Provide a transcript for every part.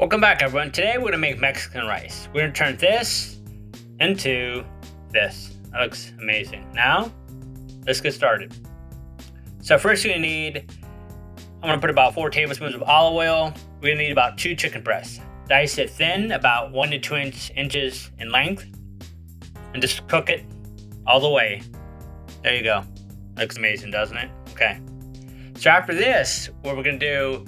Welcome back, everyone. Today we're gonna make Mexican rice. We're gonna turn this into this. That looks amazing. Now, let's get started. So first you're gonna need, I'm gonna put about 4 tablespoons of olive oil. We're gonna need about 2 chicken breasts. Dice it thin, about 1 to 2 inches in length, and just cook it all the way. There you go. Looks amazing, doesn't it? Okay. So after this, what we're gonna do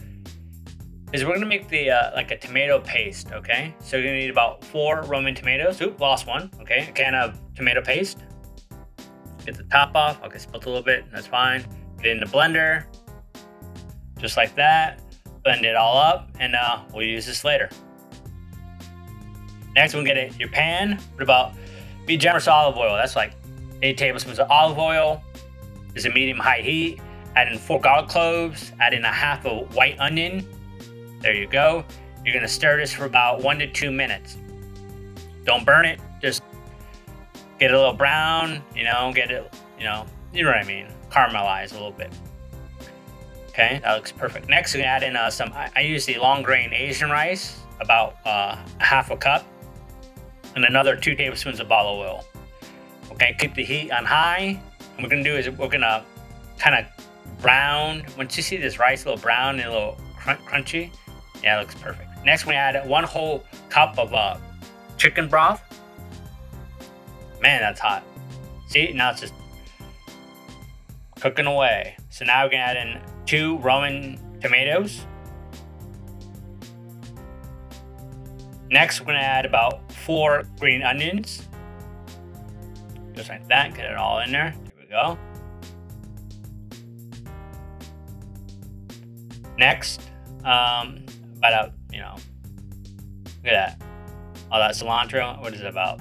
is we're gonna make the like a tomato paste, okay? So you're gonna need about 4 Roman tomatoes. Oop, lost one, okay? A can of tomato paste. Get the top off, okay, split a little bit, that's fine. Get it in the blender, just like that. Blend it all up, and we'll use this later. Next, we'll get it your pan. Put about, be generous olive oil. That's like 8 tablespoons of olive oil. It's a medium-high heat. Add in 4 garlic cloves, add in 1/2 a white onion. There you go. You're gonna stir this for about 1 to 2 minutes. Don't burn it, just get it a little brown, you know, get it, you know what I mean, caramelize a little bit. Okay, that looks perfect. Next, we're gonna add in some, I use the long grain Asian rice, about 1/2 cup, and another 2 tablespoons of olive oil. Okay, keep the heat on high. What we're gonna do is we're gonna kind of brown, once you see this rice a little brown and a little crunchy, yeah, it looks perfect. Next, we add 1 whole cup of chicken broth. Man, that's hot. See, now it's just cooking away. So now we're gonna add in 2 Roman tomatoes. Next, we're gonna add about 4 green onions. Just like that, get it all in there. Here we go. Next, about look at that, all that cilantro. What is it, about,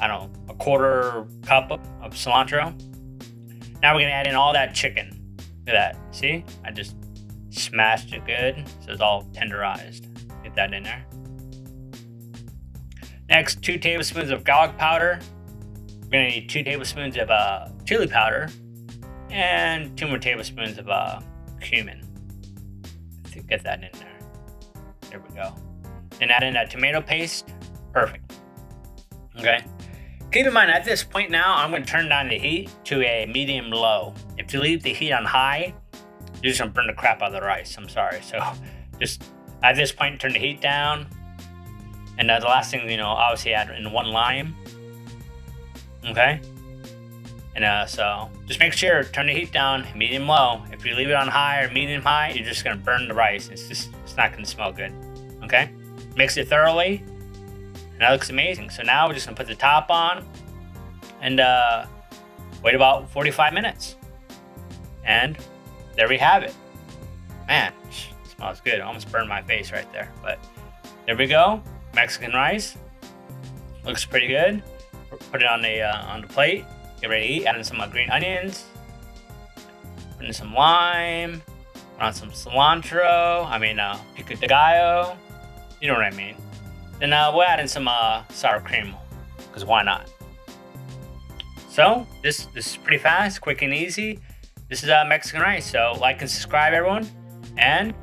I don't know, 1/4 cup of cilantro. Now we're gonna add in all that chicken. Look at that, see? I just smashed it good, so it's all tenderized. Get that in there. Next, 2 tablespoons of garlic powder. We're gonna need 2 tablespoons of chili powder and 2 more tablespoons of cumin. To get that in there. There we go. Then add in that tomato paste. Perfect. Okay. Keep in mind, at this point now, I'm going to turn down the heat to a medium-low. If you leave the heat on high, you're just going to burn the crap out of the rice. I'm sorry. So just at this point, turn the heat down. And the last thing, obviously add in 1 lime. Okay. And so just make sure, turn the heat down, medium low. If you leave it on high or medium high, you're just gonna burn the rice. It's not gonna smell good, okay? Mix it thoroughly, and that looks amazing. So now we're just gonna put the top on and wait about 45 minutes. And there we have it. Man, it smells good. I almost burned my face right there, but there we go. Mexican rice, looks pretty good. Put it on the plate. Get ready to eat. Add in some green onions. Put in some lime. Put on some cilantro. Pico de gallo. You know what I mean. Then we'll add in some sour cream, because why not? So this is pretty fast, quick and easy. This is Mexican rice. So like and subscribe, everyone, and